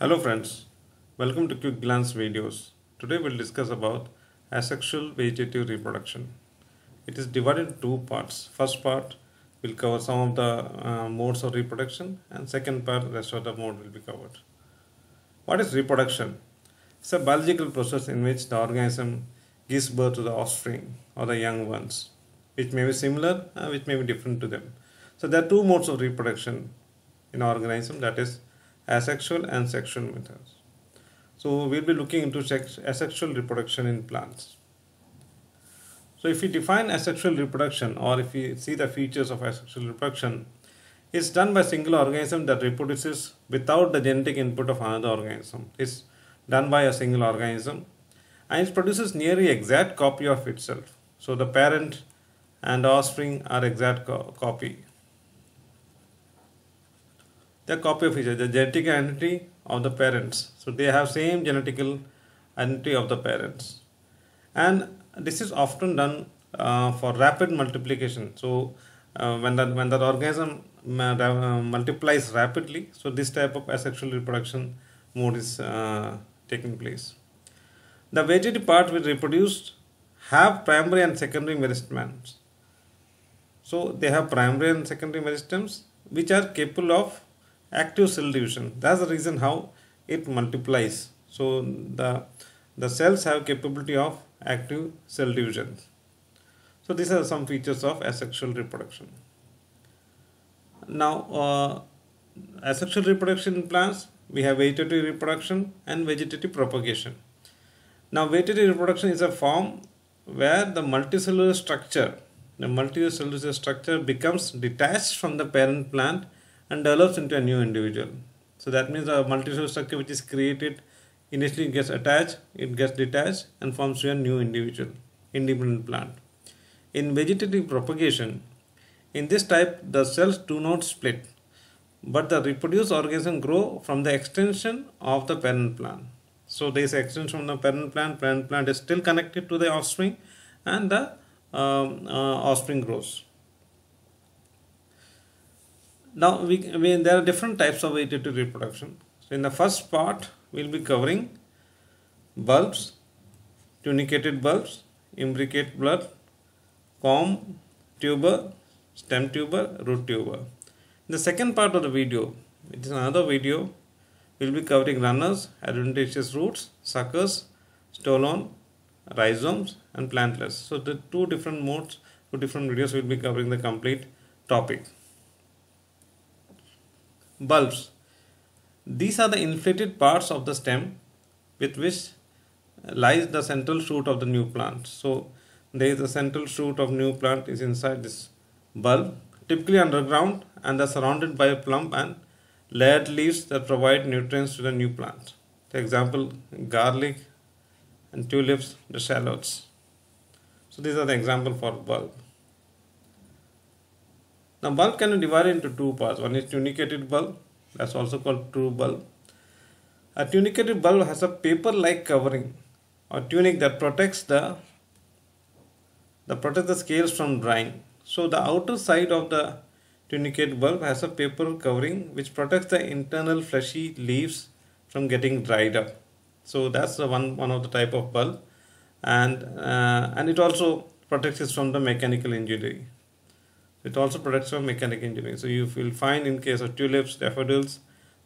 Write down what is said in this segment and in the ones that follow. Hello friends, welcome to QuickGlance videos. Today we'll discuss about asexual vegetative reproduction. It is divided into two parts. First part will cover some of the modes of reproduction, and second part, rest of the mode will be covered. What is reproduction? It's a biological process in which the organism gives birth to the offspring or the young ones, which may be similar, which may be different to them. So there are two modes of reproduction in organism, that is asexual and sexual methods. So we'll be looking into asexual reproduction in plants. So if we define asexual reproduction, or if we see the features of asexual reproduction, it's done by a single organism that reproduces without the genetic input of another organism. It's done by a single organism and it produces nearly exact copy of itself. So the parent and offspring are exact copy. The copy of each other, the genetic identity of the parents. So they have same genetical identity of the parents. And this is often done for rapid multiplication. So when that organism multiplies rapidly, so this type of asexual reproduction mode is taking place. The vegetative part which reproduced have primary and secondary meristems. So they have primary and secondary meristems which are capable of active cell division. That's the reason how it multiplies. So the cells have capability of active cell division. So these are some features of asexual reproduction. Now asexual reproduction in plants, we have vegetative reproduction and vegetative propagation. Now vegetative reproduction is a form where the multicellular structure becomes detached from the parent plant and develops into a new individual. So that means a multicellular structure which is created initially gets attached, it gets detached and forms a new individual, independent plant. In vegetative propagation, in this type the cells do not split, but the reproduced organism grow from the extension of the parent plant. So there is extension from the parent plant is still connected to the offspring, and the offspring grows. Now there are different types of vegetative reproduction. So in the first part we will be covering bulbs, tunicated bulbs, imbricate bud, comb, tuber, stem tuber, root tuber. In the second part of the video, it is another video, we will be covering runners, adventitious roots, suckers, stolon, rhizomes and plantlets. So the two different modes, two different videos, we will be covering the complete topic. Bulbs. These are the inflated parts of the stem with which lies the central shoot of the new plant. So there is the central shoot of new plant is inside this bulb, typically underground, and they are surrounded by plump and layered leaves that provide nutrients to the new plant. For example, garlic and tulips, the shallots. So these are the example for bulb. Now bulb can be divided into two parts. One is tunicated bulb, that's also called true bulb. A tunicated bulb has a paper-like covering or tunic that protects the scales from drying. So the outer side of the tunicated bulb has a paper covering which protects the internal fleshy leaves from getting dried up. So that's the one of the type of bulb, and it also protects us from the mechanical injury. It also protects from mechanical injury. So you will find in case of tulips, daffodils,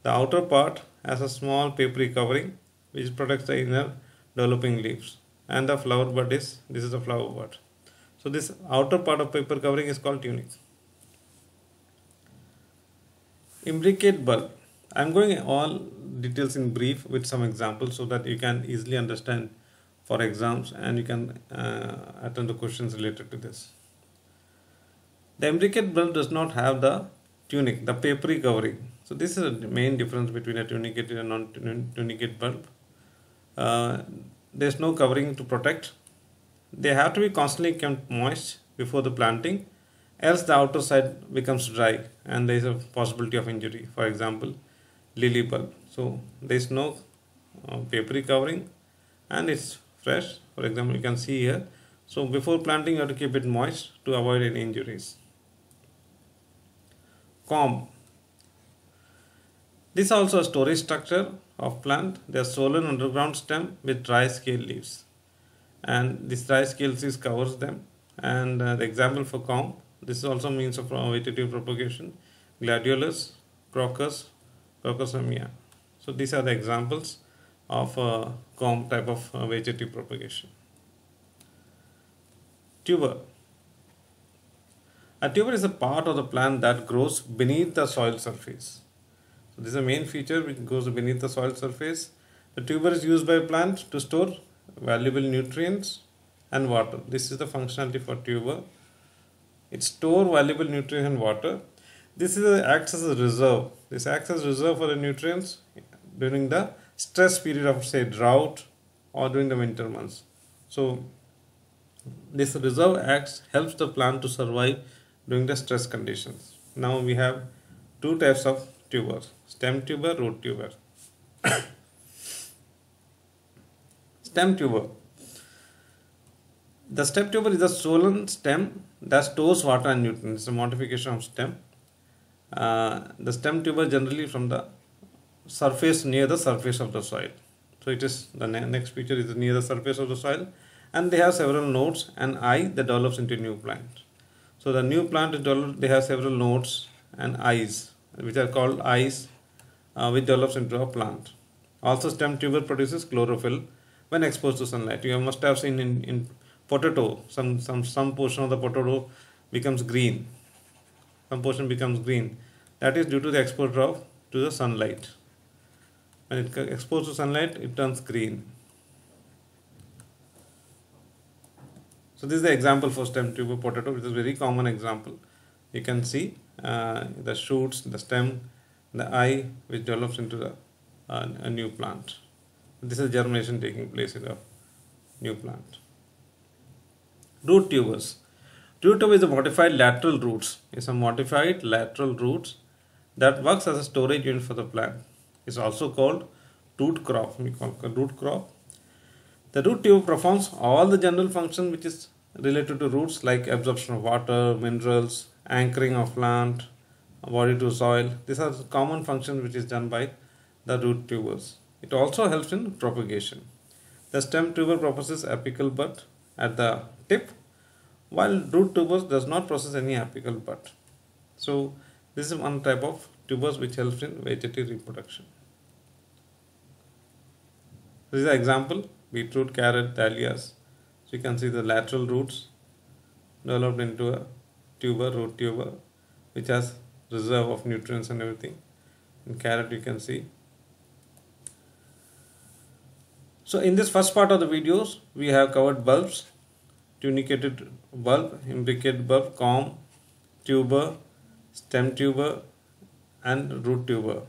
the outer part has a small papery covering which protects the inner developing leaves, and the flower bud is, this is the flower bud. So this outer part of paper covering is called tunic. Imbricate bulb. I am going all details in brief with some examples so that you can easily understand for exams and you can attend the questions related to this. The imbricate bulb does not have the tunic, the papery covering. So this is the main difference between a tunicated and non-tunicated bulb. There is no covering to protect. They have to be constantly kept moist before the planting, else the outer side becomes dry and there is a possibility of injury. For example, lily bulb. So there is no papery covering and it's fresh. For example, you can see here. So before planting you have to keep it moist to avoid any injuries. Comb. This is also a storage structure of plant. They are swollen underground stem with dry scale leaves, and this dry scale leaves covers them. And the example for comb, this is also means of vegetative propagation, gladiolus, crocus, crocosomia. So these are the examples of comb type of vegetative propagation. Tuber. A tuber is a part of the plant that grows beneath the soil surface. So this is a main feature which goes beneath the soil surface. The tuber is used by plant to store valuable nutrients and water. This is the functionality for tuber. It stores valuable nutrients and water. This is acts as a reserve. This acts as a reserve for the nutrients during the stress period of, say, drought or during the winter months. So this reserve helps the plant to survive during the stress conditions. Now we have two types of tubers: stem tuber, root tuber. Stem tuber. The stem tuber is a swollen stem that stores water and nutrients. It's a modification of stem. The stem tuber generally from the surface, near the surface of the soil. So it is the next feature is near the surface of the soil, and they have several nodes and eye that develops into new plant. So the new plant is developed. They have several nodes and eyes, which are called eyes, which develops into a plant. Also, stem tuber produces chlorophyll when exposed to sunlight. You must have seen in potato, some portion of the potato becomes green. Some portion becomes green. That is due to the exposure to the sunlight. When it exposed to sunlight, it turns green. So this is the example for stem tuber potato, which is a very common example. You can see the shoots, the stem, the eye, which develops into a new plant. This is germination taking place in a new plant. Root tubers. Root tuber is a modified lateral roots. It's a modified lateral roots that works as a storage unit for the plant. It's also called root crop. We call it root crop. The root tuber performs all the general functions which is related to roots, like absorption of water, minerals, anchoring of plant, body to soil. These are common functions which is done by the root tubers. It also helps in propagation. The stem tuber processes apical bud at the tip, while root tubers does not process any apical bud. So this is one type of tubers which helps in vegetative reproduction. This is an example: beetroot, carrot, dahlias. So you can see the lateral roots developed into a tuber, root tuber, which has reserve of nutrients and everything. In carrot you can see. So in this first part of the videos, we have covered bulbs, tunicated bulb, imbricate bulb, comb, tuber, stem tuber and root tuber.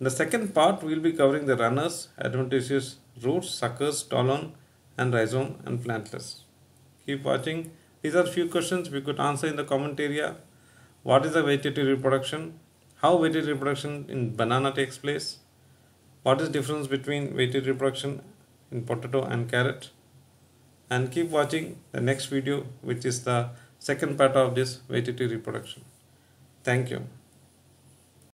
In the second part, we will be covering the runners, adventitious roots, suckers, stolon and rhizome and plantlets. Keep watching. These are few questions we could answer in the comment area. What is the vegetative reproduction? How vegetative reproduction in banana takes place? What is the difference between vegetative reproduction in potato and carrot? And keep watching the next video, which is the second part of this vegetative reproduction. Thank you.